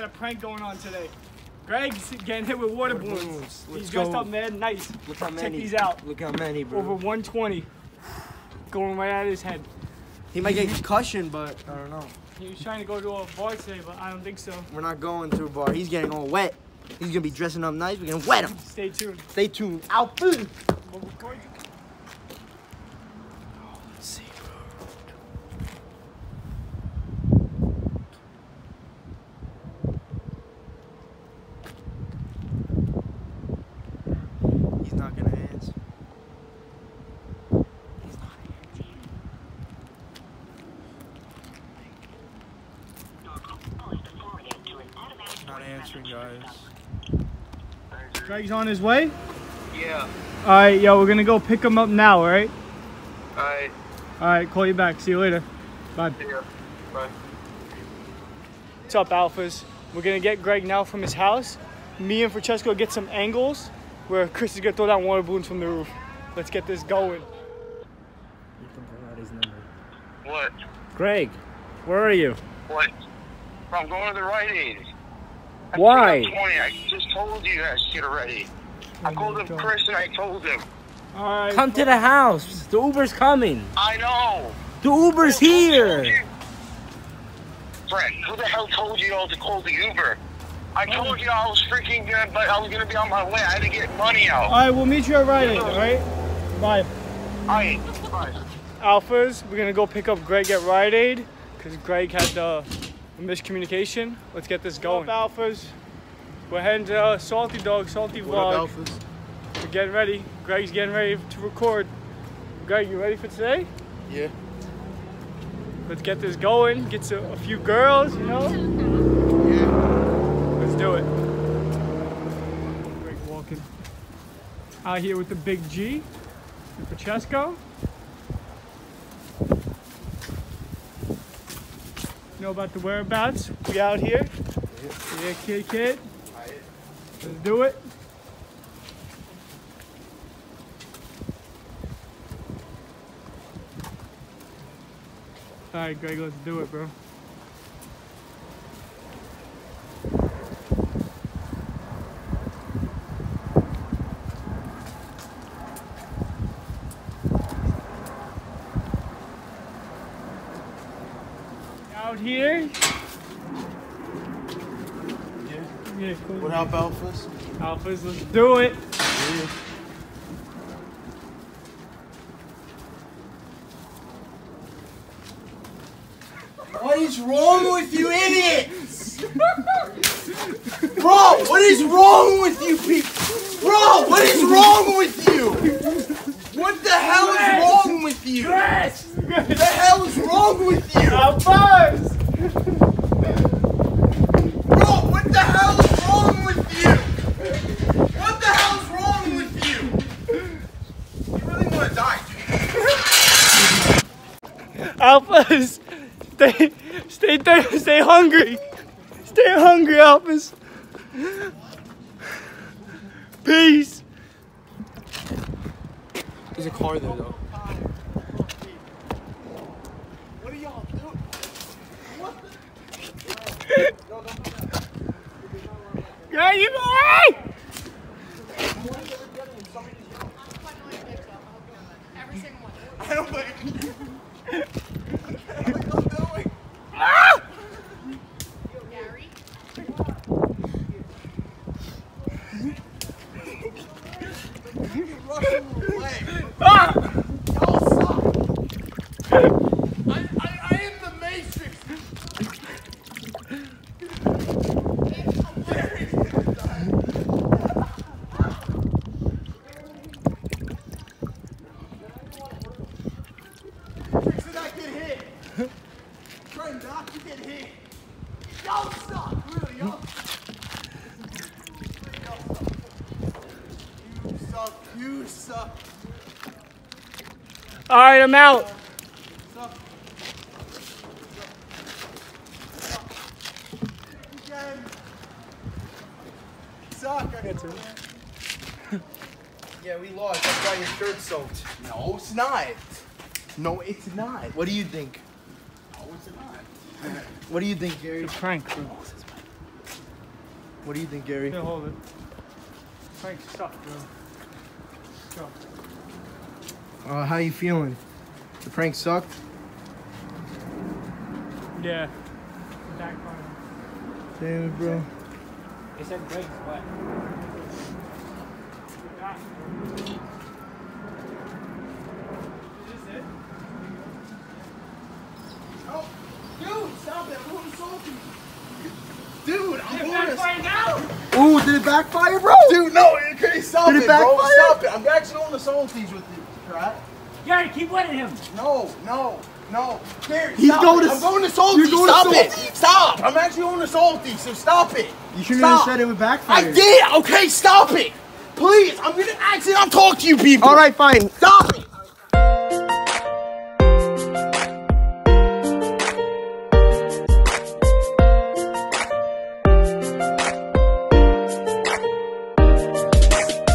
got a prank going on today. Greg's getting hit with water balloons. He's dressed up mad nice. Look how many. Check these out. Look how many, bro. Over 120. Going right at his head. He might get concussion, but I don't know. He was trying to go to a bar today, but I don't think so. We're not going to a bar. He's getting all wet. He's going to be dressing up nice. We're going to wet him. Stay tuned. Stay tuned. Out food. Greg's on his way? Yeah. Alright, yo, we're gonna go pick him up now, alright? Alright. Alright, call you back. See you later. Bye. Yeah. Bye. What's up, Alphas? We're gonna get Greg now from his house. Me and Francesco get some angles where Chris is gonna throw down water balloons from the roof. Let's get this going. You can bring out his number. What? Greg, where are you? What? I'm going to the Rite Aid. Why? I just told you that shit already. I called him Chris and I told him. All right, come to the house. The Uber's coming. I know. The Uber's here. Brett, who the hell told you all to call the Uber? I told you I was freaking good, but I was going to be on my way. I had to get money out. All right, we'll meet you at Rite Aid, all right? Bye. All right, bye. Alphas, we're going to go pick up Greg at Rite Aid because Greg had the... miscommunication. Let's get this going. What up, Alphas? We're heading to Salty Dog, Salty Vlog. What up, Alphas? We're getting ready. Greg's getting ready to record. Greg, you ready for today? Yeah. Let's get this going. Get to a few girls, you know? Yeah. Let's do it. Greg walking. Out here with the big G, with Francesco. Know about the whereabouts. We out here. Yeah, kid. Let's do it. All right, Greg, let's do it, bro. Here. Yeah, cool. What up, Alphas? Alphas, let's do it. Yeah. What is wrong with you idiots? Bro, what is wrong with you people? Bro, what is wrong with you? What the hell is wrong with you? What the hell is wrong with you? Alphas! Alphas, stay hungry. Stay hungry, Alphas. Peace. There's a car there, though. What are y'all doing? What? Go, you boy! I don't believe you. All right, I'm out. Yeah, we lost. That's why your shirt's soaked. No, it's not. No, it's not. What do you think? No, it's not. What do you think, Gary? It's a prank. What do you think, Gary? Yeah, hold it. Frank's stuff, bro. Let's go. How you feeling? The prank sucked? Yeah. Backfired. Damn it, bro. They said Greg's butt. Is this it? Oh, dude, stop that! I'm going to assault you. Dude, I'm going to backfire now. Ooh, did it backfire, bro? Dude, no, okay, stop it, bro. Stop it. I'm actually on the assaulties with you, right? Gary, keep letting him. No, no, no. Gary, stop. I'm going to salty. Stop it. Stop. I'm actually on the salty, so stop it. You shouldn't have said it would backfire. I did. Okay, stop it. Please. I'm going to actually not talk to you people. All right, fine. Stop.